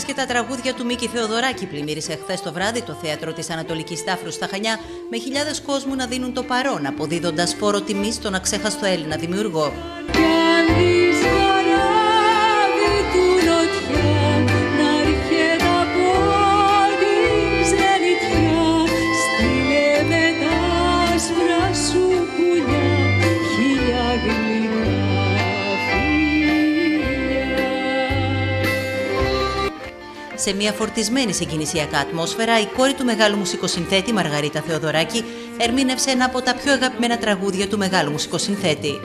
μουσικές και τα τραγούδια του Μίκη Θεοδωράκη πλημμύρισε χθες το βράδυ το θέατρο της Ανατολικής Τάφρου στα Χανιά, με χιλιάδες κόσμου να δίνουν το παρόν, αποδίδοντας φόρο τιμής στον αξέχαστο Έλληνα δημιουργό. Σε μια φορτισμένη συγκινησιακά ατμόσφαιρα, η κόρη του μεγάλου μουσικοσυνθέτη Μαργαρίτα Θεοδωράκη ερμήνευσε ένα από τα πιο αγαπημένα τραγούδια του μεγάλου μουσικοσυνθέτη.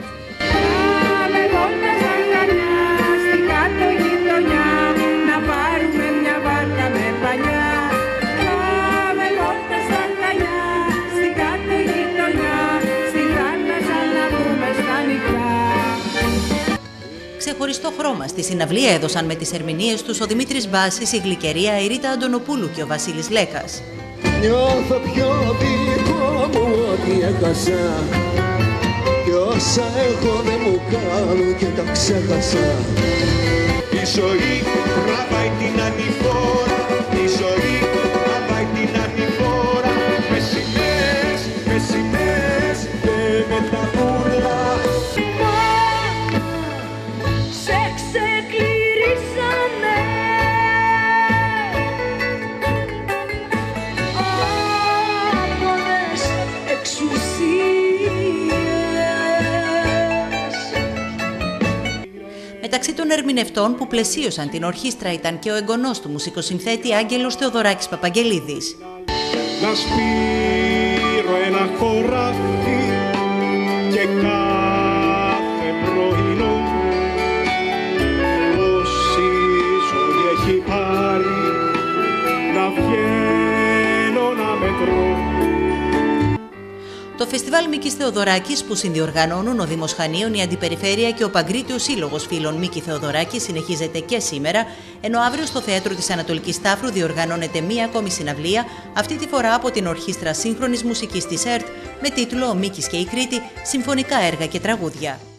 Ξεχωριστό χρώμα στη συναυλία έδωσαν με τις ερμηνείες τους ο Δημήτρης Μπάσης, η Γλυκερία, η Ρίτα Αντωνοπούλου και ο Βασίλης Λέκας. Νιώθω πιο δικό μου ότι έχασα, και όσα έχω δεν μου κάνουν και τα ξέχασα. Η ζωή τραβάει την ανηφόρα, η ζωή τραβάει την ανηφόρα, με σημαίες, με σημαίες και με τα κούλα. Μεταξύ των ερμηνευτών που πλαισίωσαν την ορχήστρα ήταν και ο εγγονός του μουσικοσυνθέτη Άγγελος Θεοδωράκης Παπαγγελίδης. Να σπείρω ένα χωράφι και κάθε πρωινό, όση ζωή έχει πάρει, να βγαίνω να μετρώ. Το φεστιβάλ Μίκης Θεοδωράκης που συνδιοργανώνουν ο Δήμος Χανίων, η Αντιπεριφέρεια και ο Παγκρίτιος Σύλλογος Φίλων Μίκη Θεοδωράκη συνεχίζεται και σήμερα, ενώ αύριο στο θέατρο της Ανατολικής Τάφρου διοργανώνεται μία ακόμη συναυλία, αυτή τη φορά από την Ορχήστρα Σύγχρονης Μουσικής της ΕΡΤ, με τίτλο «Ο Μίκης και η Κρήτη, συμφωνικά έργα και τραγούδια».